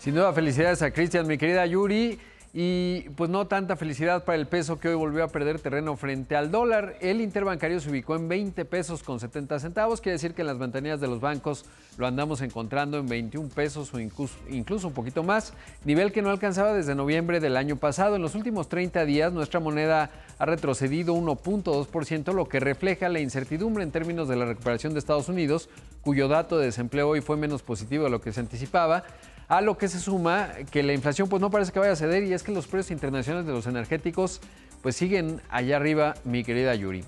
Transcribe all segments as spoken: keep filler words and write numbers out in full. Sin duda, felicidades a Cristian, mi querida Yuri. Y pues no tanta felicidad para el peso, que hoy volvió a perder terreno frente al dólar. El interbancario se ubicó en veinte pesos con setenta centavos, quiere decir que en las ventanillas de los bancos lo andamos encontrando en veintiún pesos o incluso, incluso un poquito más, nivel que no alcanzaba desde noviembre del año pasado. En los últimos treinta días nuestra moneda ha retrocedido uno punto dos por ciento, lo que refleja la incertidumbre en términos de la recuperación de Estados Unidos, cuyo dato de desempleo hoy fue menos positivo de lo que se anticipaba. A lo que se suma que la inflación pues no parece que vaya a ceder, y es que los precios internacionales de los energéticos pues siguen allá arriba, mi querida Yuri.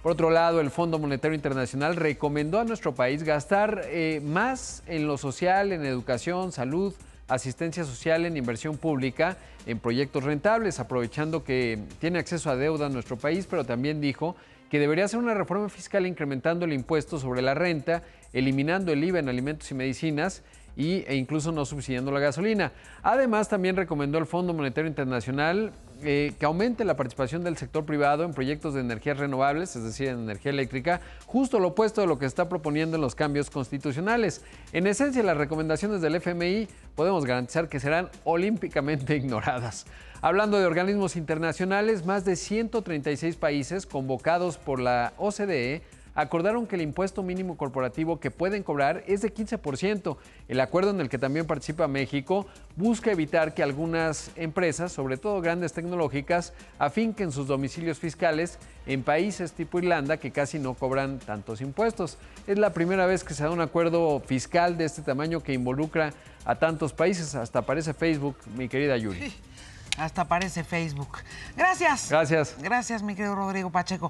Por otro lado, el Fondo Monetario Internacional recomendó a nuestro país gastar eh, más en lo social, en educación, salud, asistencia social, en inversión pública, en proyectos rentables, aprovechando que tiene acceso a deuda en nuestro país, pero también dijo que debería hacer una reforma fiscal incrementando el impuesto sobre la renta, eliminando el I V A en alimentos y medicinas, Y, e incluso no subsidiando la gasolina. Además, también recomendó al Fondo Monetario Internacional eh, que aumente la participación del sector privado en proyectos de energías renovables, es decir, en energía eléctrica, justo lo opuesto de lo que está proponiendo en los cambios constitucionales. En esencia, las recomendaciones del F M I podemos garantizar que serán olímpicamente ignoradas. Hablando de organismos internacionales, más de ciento treinta y seis países convocados por la O C D E acordaron que el impuesto mínimo corporativo que pueden cobrar es de quince por ciento. El acuerdo, en el que también participa México, busca evitar que algunas empresas, sobre todo grandes tecnológicas, afinquen sus domicilios fiscales en países tipo Irlanda, que casi no cobran tantos impuestos. Es la primera vez que se da un acuerdo fiscal de este tamaño que involucra a tantos países. Hasta parece Facebook, mi querida Yuri. Sí, hasta parece Facebook. Gracias. Gracias. Gracias, mi querido Rodrigo Pacheco.